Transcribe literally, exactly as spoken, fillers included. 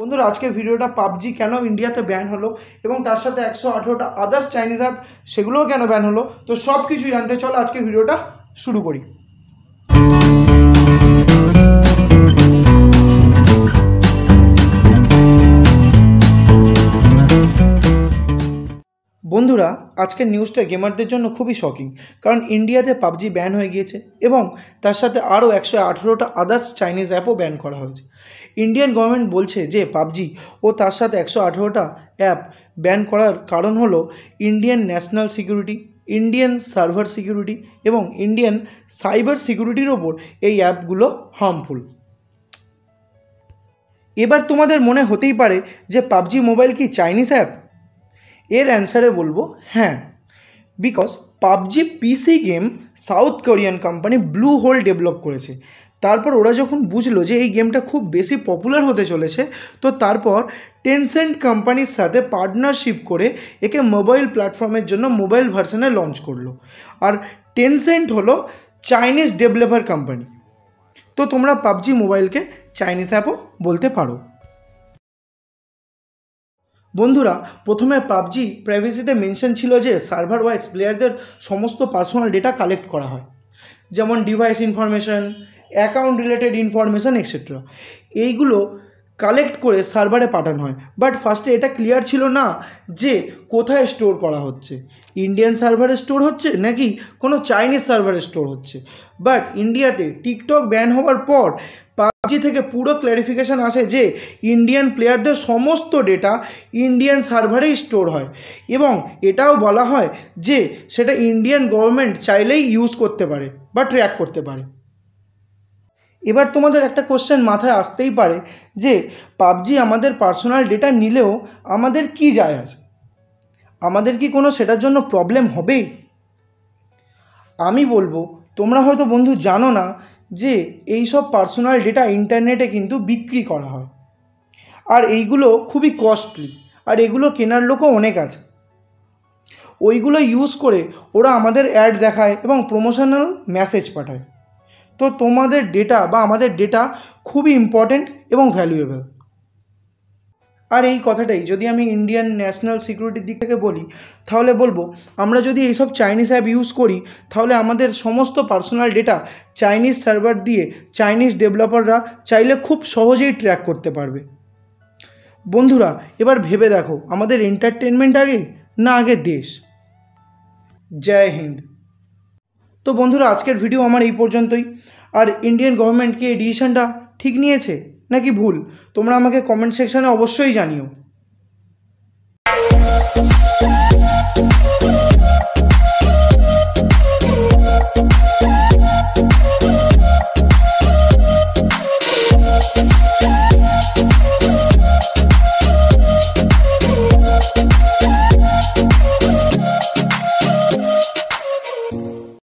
बंधुरा आज के भिडियो पबजी क्या इंडिया बैन हलो और तरह साथ एकशो अठारोटा अदार्स चाइनीज ऐप सेगुलो क्या बैन हलो तो सब किछु जानते चलो आज के भिडियो शुरू करी। बंधुरा आज के निউজটা गेमारদের জন্য খুবই শকিং कारण इंडियाते पबजी बैन हो गए এবং তার সাথে আরো একশো আঠারোটা আদার্স চাইনিজ অ্যাপও ব্যান করা হয়েছে। इंडियन गवर्नमेंट বলছে যে पबजी ও তার সাথে একশো আঠারোটা অ্যাপ ব্যান করার कारण হলো Indian national security, Indian server security এবং इंडियन সাইবার সিকিউরিটির ওপর এই অ্যাপগুলো हार्मफुल। এবার তোমাদের মনে হতেই পারে যে पबजी মোবাইল কি চাইনিজ অ্যাপ? एर आंसरे बोलबो हाँ, because PUBG PC game South Korean company Blue Hole develop करेছে। তারপর ওরা যখন বুঝলো যে এই গেমটা খুব বেশি পপুলার হতে চলেছে তো তারপর টেনসেন্ট কোম্পানির সাথে পার্টনারশিপ করে একে মোবাইল প্ল্যাটফর্মের জন্য মোবাইল ভার্সনে লঞ্চ করলো। আর টেনসেন্ট হলো চাইনিজ ডেভেলপার কোম্পানি তো তোমরা পাবজি মোবাইলকে চাইনিজ অ্যাপও বলতে পারো। बंधुरा प्रथमे पबजी प्राइवेसीते मेंशन छिलो जे सार्वर वाइज प्लेयारदेर समस्त पार्सोनल डेटा कलेक्ट करा हय जेमन device information, account related information etcetera एइगुलो कलेक्ट करे सार्वरे पाठानो हय। बाट फार्स्टे एटा क्लियर छिलो ना जे कोथाय स्टोर करा होच्छे, इंडियन सार्वरे स्टोर होच्छे नाकि कोनो चाइनीज सार्वरे स्टोर होच्छे। बाट इंडियाते टिकटक बैन होवार पर पबजी थेके पुरो क्लैरिफिकेशन आसे जे इंडियन प्लेयारदेर समस्त डेटा इंडियन सार्वरेई स्टोर हय एबं एटाओ बला हय जे सेटा इंडियन गवर्नमेंट चाइलेई यूज करते पारे बा ट्रैक करते पारे। एबार तोमादेर एकटा कोश्चेन माथाय आसतेई पारे जे पबजी आमादेर पार्सोनाल डेटा निलेओ आमादेर कि जाय आछे, आमादेर कि कोनो सेटार जोन्नो प्रॉब्लेम होबे? आमी बोलबो तोमरा होयतो बंधु जानो ना जे एई सब पार्सोनल डेटा इंटरनेटे किन्तु बिक्री करा हय और एइगुलो खूबी कस्टलि और एगुलो केनार लोकओ अनेक आछे। ओइगुलो यूज करे ओरा आमादेर एड देखाय एबं प्रमोशनल मैसेज पाठाय तो तोमादेर डेटा बा आमादेर डेटा खूबी इम्पोर्टेंट एबं भ्यालुएबल। और ये कथाटाई जो हमें इंडियन नैशनल सिक्यूरिटी दिक थेके बोली ताहले बोलबो आमरा जोदि एई सब चाइनीज ऐप यूज करी ताहले आमादेर समस्त पार्सोनल डेटा चाइनीज सार्वर दिए चाइनीज डेवलपाररा चाइले खूब सहजेई ट्रैक करते पारबे। बंधुरा एबार भेबे देखो आमादेर एंटारटेनमेंट आगे ना आगे देश? जय हिंद। तो बंधुरा आजकेर भिडियो आमार एई पर्यन्तई। और इंडियन गवर्नमेंट की डिसिशनटा ठीक नियेছে নাকি ভুল তোমরা আমাকে কমেন্ট সেকশনে অবশ্যই জানিও।